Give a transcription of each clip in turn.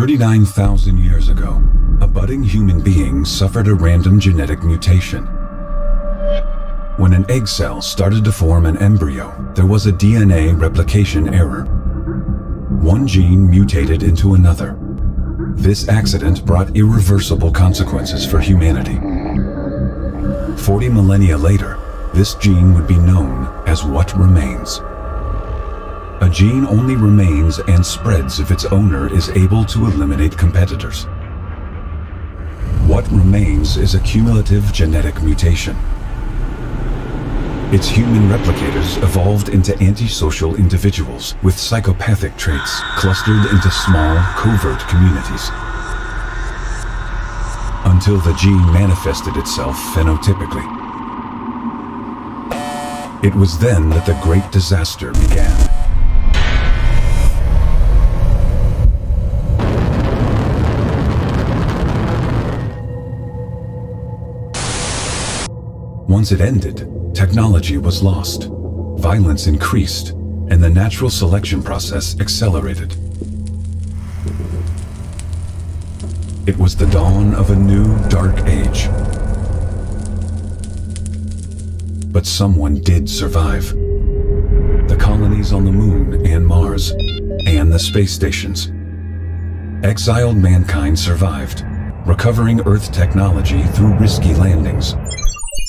39,000 years ago, a budding human being suffered a random genetic mutation. When an egg cell started to form an embryo, there was a DNA replication error. One gene mutated into another. This accident brought irreversible consequences for humanity. 40 millennia later, this gene would be known as what remains. A gene only remains and spreads if its owner is able to eliminate competitors. What remains is a cumulative genetic mutation. Its human replicators evolved into antisocial individuals with psychopathic traits clustered into small, covert communities. Until the gene manifested itself phenotypically. It was then that the great disaster began. Once it ended, technology was lost, violence increased, and the natural selection process accelerated. It was the dawn of a new dark age. But someone did survive. The colonies on the moon and Mars, and the space stations. Exiled mankind survived, recovering Earth technology through risky landings.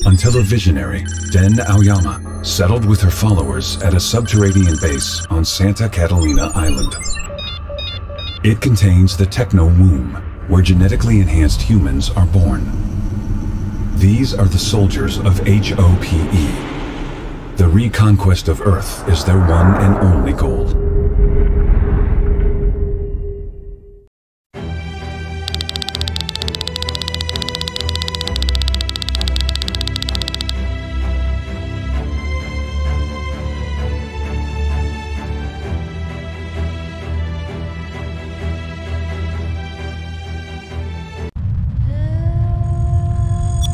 Until a visionary, Den Aoyama, settled with her followers at a subterranean base on Santa Catalina Island. It contains the techno-womb, where genetically enhanced humans are born. These are the soldiers of H.O.P.E. The reconquest of Earth is their one and only goal.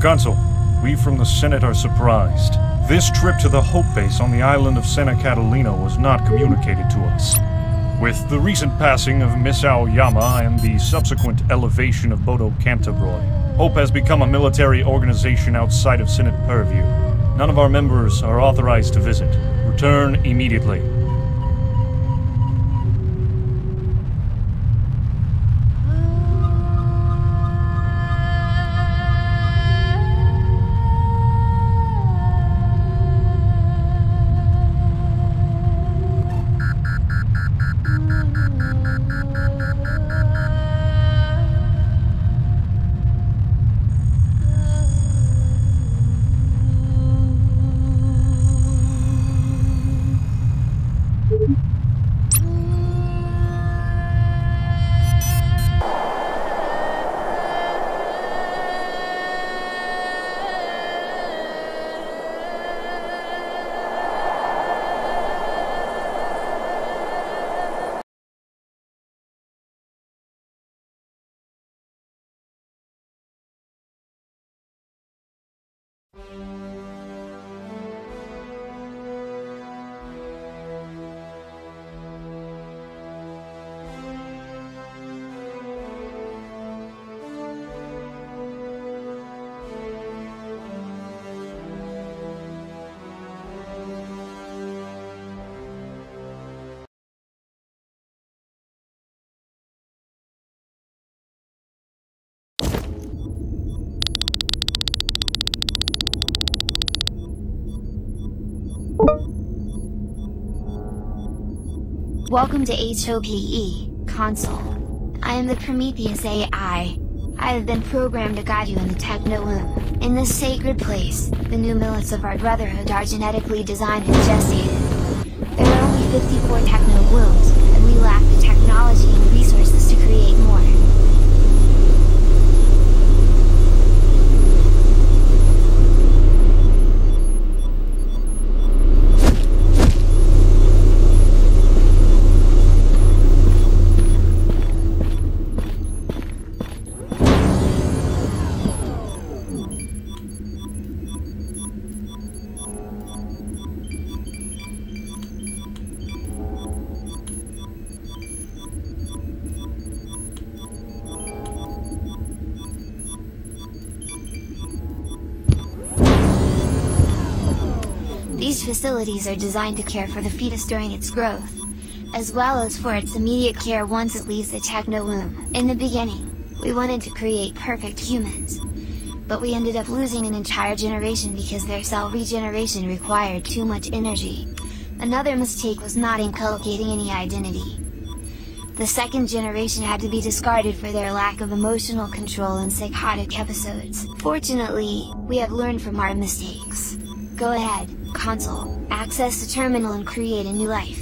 Consul, we from the Senate are surprised. This trip to the H.O.P.E. base on the island of Santa Catalina was not communicated to us. With the recent passing of Miss Aoyama and the subsequent elevation of Bodo Cantabroi, H.O.P.E. has become a military organization outside of Senate purview. None of our members are authorized to visit. Return immediately. Welcome to H.O.P.E., Consul. I am the Prometheus AI. I have been programmed to guide you in the Techno-Womb. In this sacred place, the new millets of our brotherhood are genetically designed and gestated. There are only 54 Techno-Wombs, and we lack the technology and resources to create more. These facilities are designed to care for the fetus during its growth, as well as for its immediate care once it leaves the techno-womb. In the beginning, we wanted to create perfect humans, but we ended up losing an entire generation because their cell regeneration required too much energy. Another mistake was not inculcating any identity. The second generation had to be discarded for their lack of emotional control and psychotic episodes. Fortunately, we have learned from our mistakes. Go ahead, console. Access the terminal and create a new life.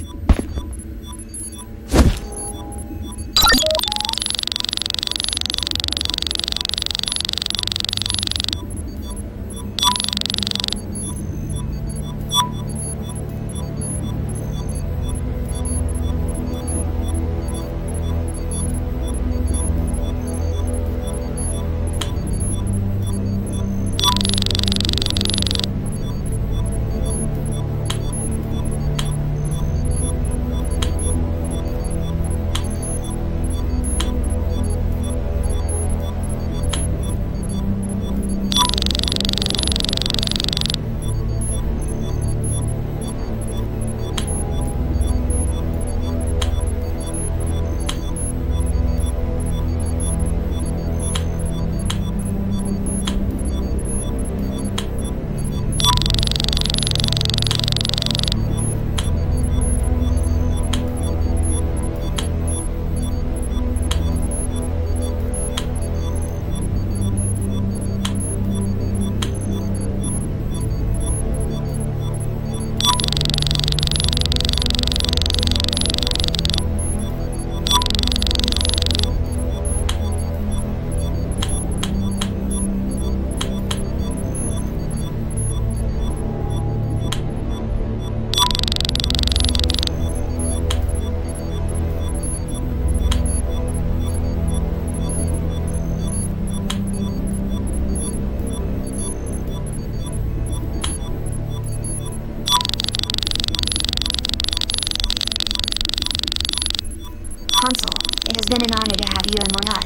It's been an honor to have you among us.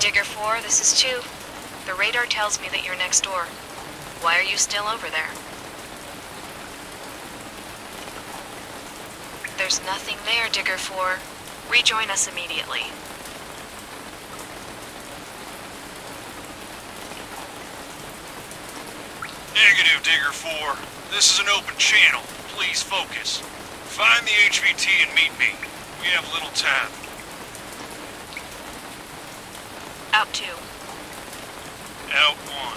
Digger 4, this is 2. The radar tells me that you're next door. Why are you still over there? There's nothing there, Digger 4. Rejoin us immediately. Negative, Digger 4. This is an open channel. Please focus. Find the HVT and meet me. We have little time. Out 2. Out 1.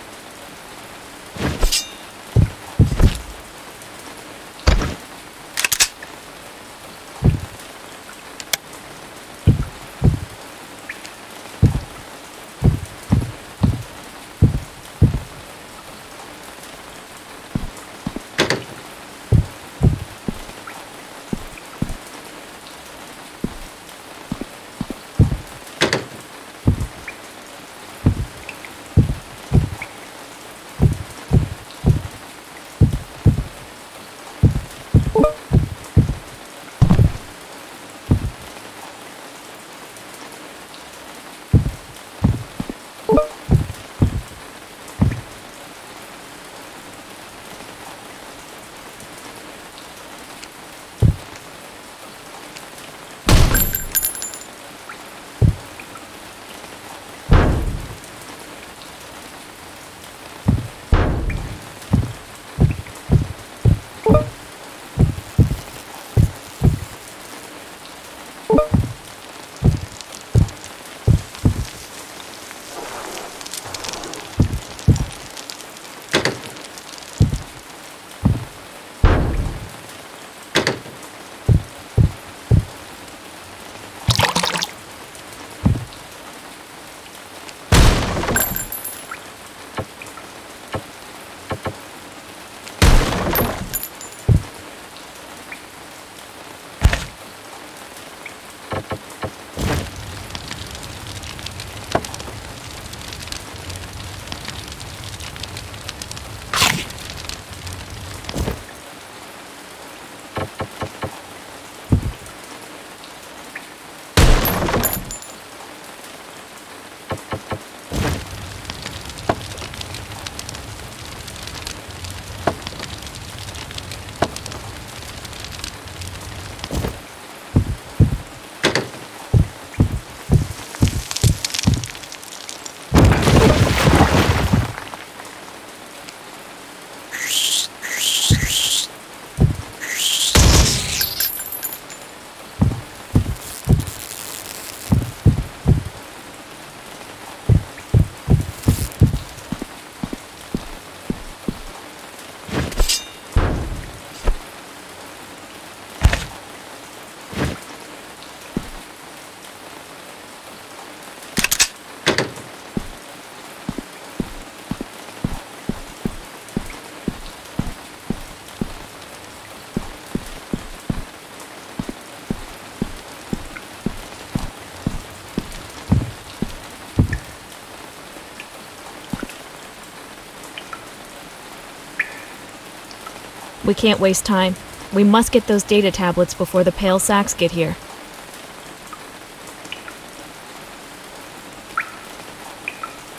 We can't waste time. We must get those data tablets before the pale sacks get here.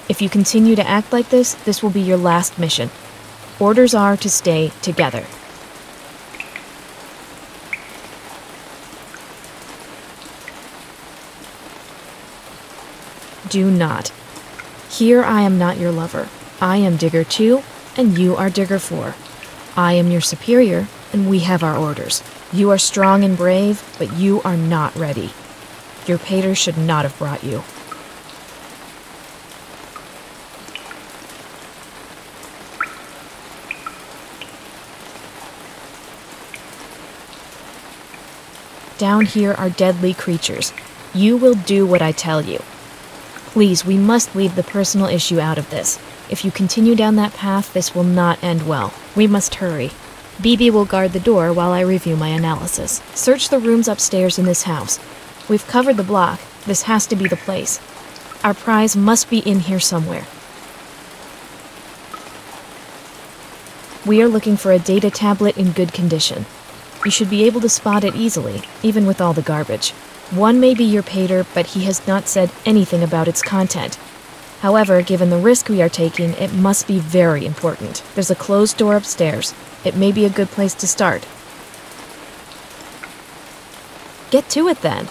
If you continue to act like this, this will be your last mission. Orders are to stay together. Do not. Here I am not your lover. I am Digger 2, and you are Digger 4. I am your superior, and we have our orders. You are strong and brave, but you are not ready. Your pater should not have brought you. Down here are deadly creatures. You will do what I tell you. Please, we must leave the personal issue out of this. If you continue down that path, this will not end well. We must hurry. BB will guard the door while I review my analysis. Search the rooms upstairs in this house. We've covered the block. This has to be the place. Our prize must be in here somewhere. We are looking for a data tablet in good condition. You should be able to spot it easily, even with all the garbage. One may be your pater, but he has not said anything about its content. However, given the risk we are taking, it must be very important. There's a closed door upstairs. It may be a good place to start. Get to it then.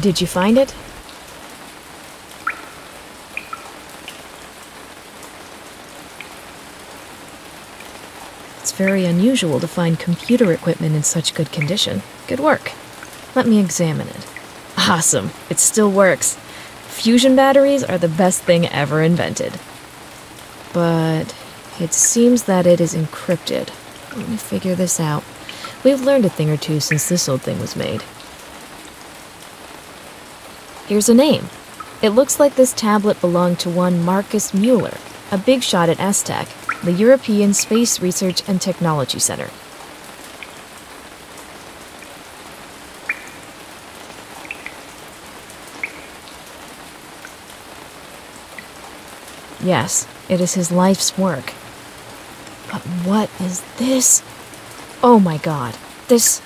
Did you find it? It's very unusual to find computer equipment in such good condition. Good work. Let me examine it. Awesome. It still works. Fusion batteries are the best thing ever invented. But it seems that it is encrypted. Let me figure this out. We've learned a thing or two since this old thing was made. Here's a name. It looks like this tablet belonged to one Marcus Mueller, a big shot at ESTEC, the European Space Research and Technology Center. Yes, it is his life's work. But what is this? Oh my God, this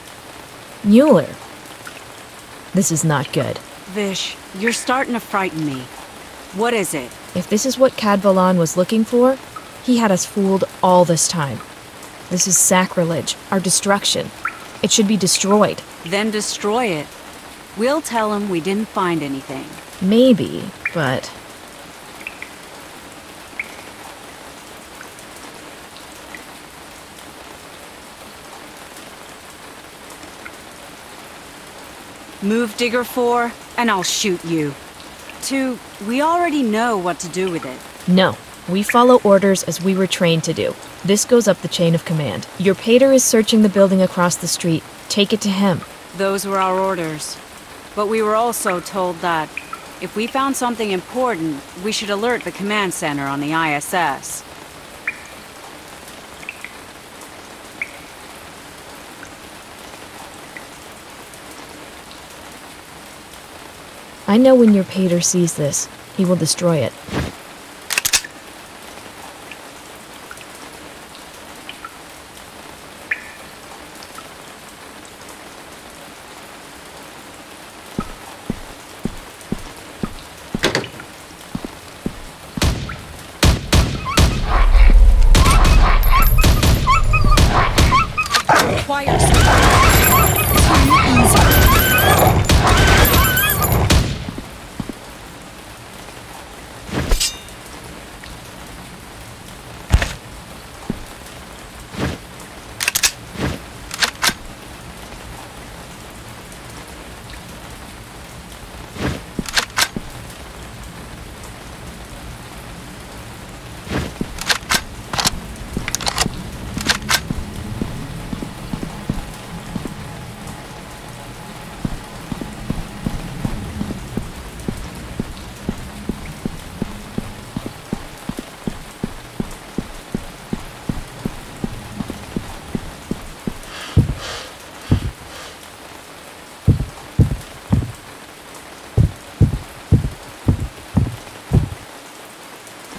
Mueller. This is not good. Vish, you're starting to frighten me. What is it? If this is what Cadvalan was looking for, he had us fooled all this time. This is sacrilege, our destruction. It should be destroyed. Then destroy it. We'll tell him we didn't find anything. Maybe, but... Move Digger 4, and I'll shoot you. 2, we already know what to do with it. No, we follow orders as we were trained to do. This goes up the chain of command. Your pater is searching the building across the street. Take it to him. Those were our orders. But we were also told that if we found something important, we should alert the command center on the ISS. I know when your pater sees this, he will destroy it.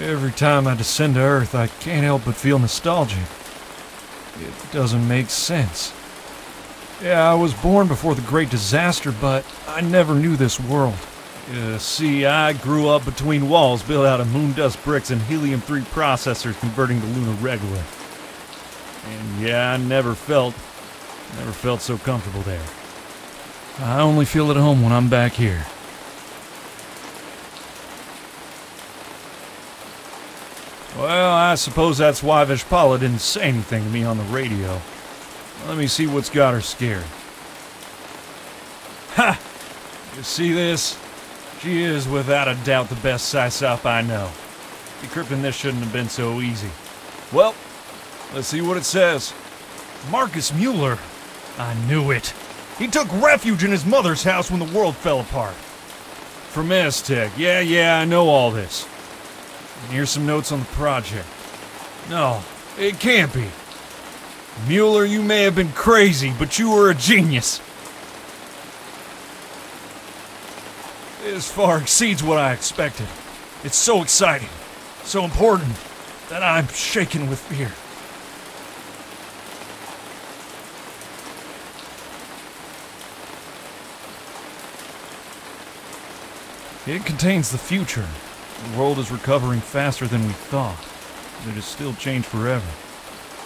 Every time I descend to Earth, I can't help but feel nostalgic. It doesn't make sense. Yeah, I was born before the Great Disaster, but I never knew this world. See, I grew up between walls built out of moon dust bricks and helium-3 processors converting to lunar regolith. And yeah, I never felt so comfortable there. I only feel at home when I'm back here. Well, I suppose that's why Vishpala didn't say anything to me on the radio. Let me see what's got her scared. Ha! You see this? She is without a doubt the best psysop I know. Decrypting this shouldn't have been so easy. Well, let's see what it says. Marcus Mueller. I knew it. He took refuge in his mother's house when the world fell apart. From ESTEC. Yeah, I know all this. And here's some notes on the project. No, it can't be. Mueller, you may have been crazy, but you were a genius. This far exceeds what I expected. It's so exciting, so important, that I'm shaken with fear. It contains the future. The world is recovering faster than we thought, but it has still changed forever.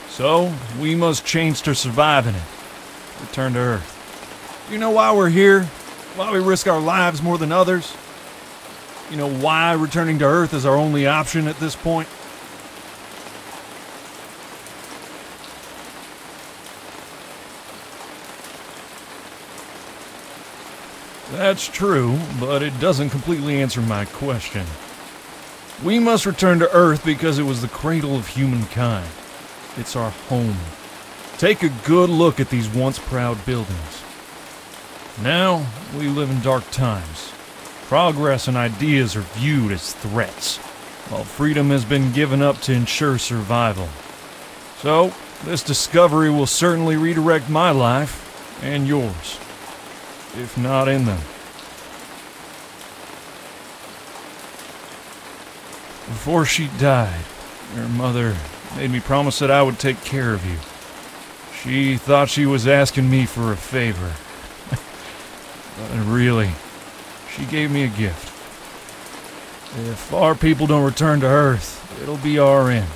So, we must change to survive in it. Return to Earth. You know why we're here? Why we risk our lives more than others? You know, why returning to Earth is our only option at this point? That's true, but it doesn't completely answer my question. We must return to Earth because it was the cradle of humankind. It's our home. Take a good look at these once proud buildings. Now, we live in dark times. Progress and ideas are viewed as threats, while freedom has been given up to ensure survival. So, this discovery will certainly redirect my life, and yours, if not in them. Before she died, her mother made me promise that I would take care of you. She thought she was asking me for a favor. But really, she gave me a gift. If our people don't return to Earth, it'll be our end.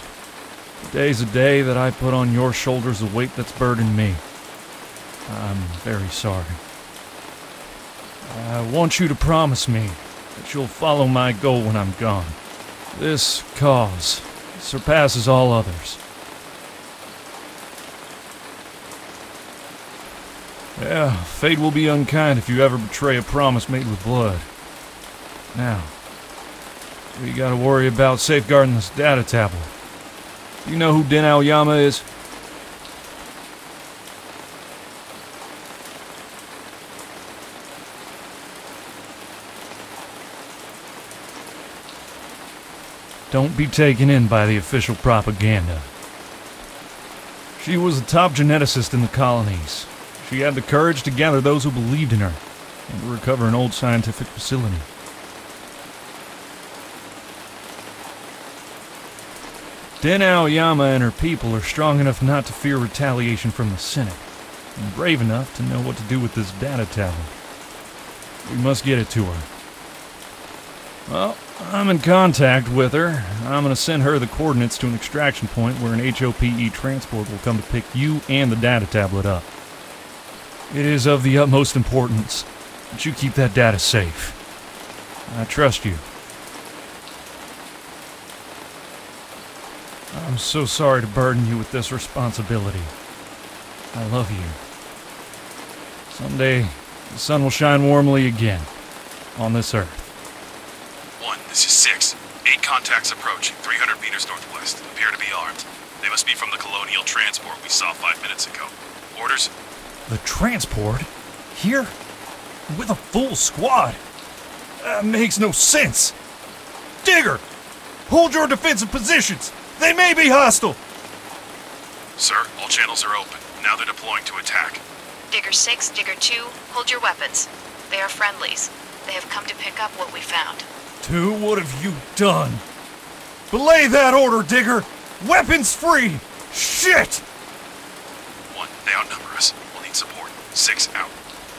Today's a day that I put on your shoulders the weight that's burdened me. I'm very sorry. I want you to promise me that you'll follow my goal when I'm gone. This cause surpasses all others. Yeah, fate will be unkind if you ever betray a promise made with blood. Now, we gotta worry about safeguarding this data tablet. Do you know who Den Aoyama is? Don't be taken in by the official propaganda. She was the top geneticist in the colonies. She had the courage to gather those who believed in her and to recover an old scientific facility. Den Aoyama and her people are strong enough not to fear retaliation from the Senate, and brave enough to know what to do with this data tablet. We must get it to her. Well, I'm in contact with her. I'm going to send her the coordinates to an extraction point where an H.O.P.E. transport will come to pick you and the data tablet up. It is of the utmost importance that you keep that data safe. I trust you. I'm so sorry to burden you with this responsibility. I love you. Someday, the sun will shine warmly again on this Earth. 1, this is 6. 8 contacts approaching, 300 meters northwest. Appear to be armed. They must be from the colonial transport we saw 5 minutes ago. Orders? The transport? Here? With a full squad? That makes no sense! Digger! Hold your defensive positions! They may be hostile! Sir, all channels are open. Now they're deploying to attack. Digger 6, Digger 2, hold your weapons. They are friendlies. They have come to pick up what we found. 2, what have you done? Belay that order, Digger! Weapons free! Shit! 1, they outnumber us. Support. 6 out.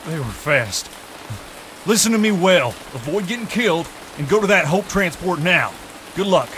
They were fast. Listen to me well. Avoid getting killed and go to that H.O.P.E. transport now. Good luck.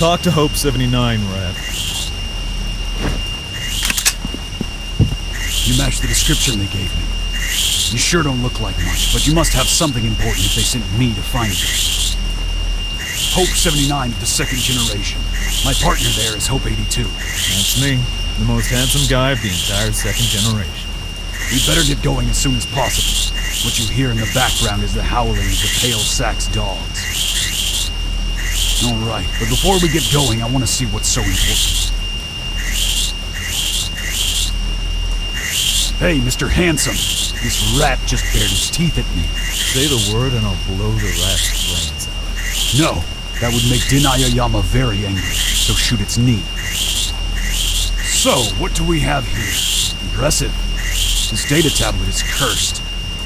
Talk to Hope 79, Rad. You matched the description they gave me. You sure don't look like much, but you must have something important if they sent me to find you. Hope 79 of the second generation. My partner there is Hope 82. That's me, the most handsome guy of the entire second generation. We better get going as soon as possible. What you hear in the background is the howling of the Pale Sax dogs. Alright, but before we get going, I want to see what's so important. Hey, Mr. Handsome. This rat just bared his teeth at me. Say the word and I'll blow the rat's brains out. No, that would make Den Aoyama very angry, so shoot its knee. So, what do we have here? Impressive. This data tablet is cursed.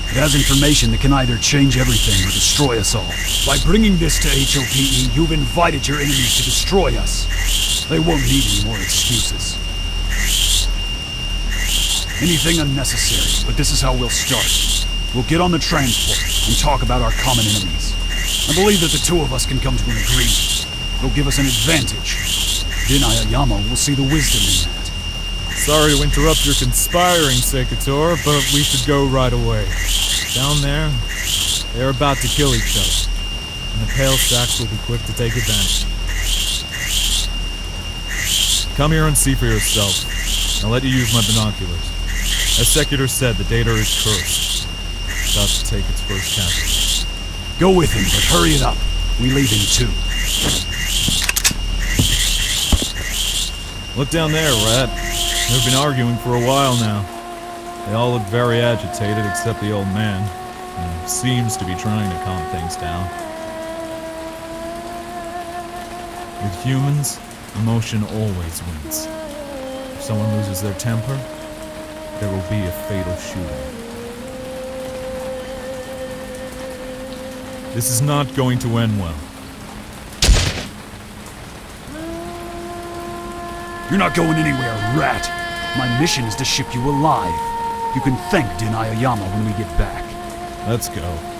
It has information that can either change everything or destroy us all. By bringing this to H.O.P.E., you've invited your enemies to destroy us. They won't need any more excuses. Anything unnecessary, but this is how we'll start. We'll get on the transport and talk about our common enemies. I believe that the two of us can come to an agreement. It'll give us an advantage. Den Aoyama will see the wisdom in that. Sorry to interrupt your conspiring, Sekitor, but we should go right away. Down there, they're about to kill each other, and the Pale Sax will be quick to take advantage. Come here and see for yourself. I'll let you use my binoculars. As Sekitor said, the data is cursed. It's about to take its first capture. Go with him, but hurry it up. We leave in two. Look down there, Rat. They've been arguing for a while now. They all look very agitated except the old man, who seems to be trying to calm things down. With humans, emotion always wins. If someone loses their temper, there will be a fatal shooting. This is not going to end well. You're not going anywhere, rat! My mission is to ship you alive. You can thank Den Aoyama when we get back. Let's go.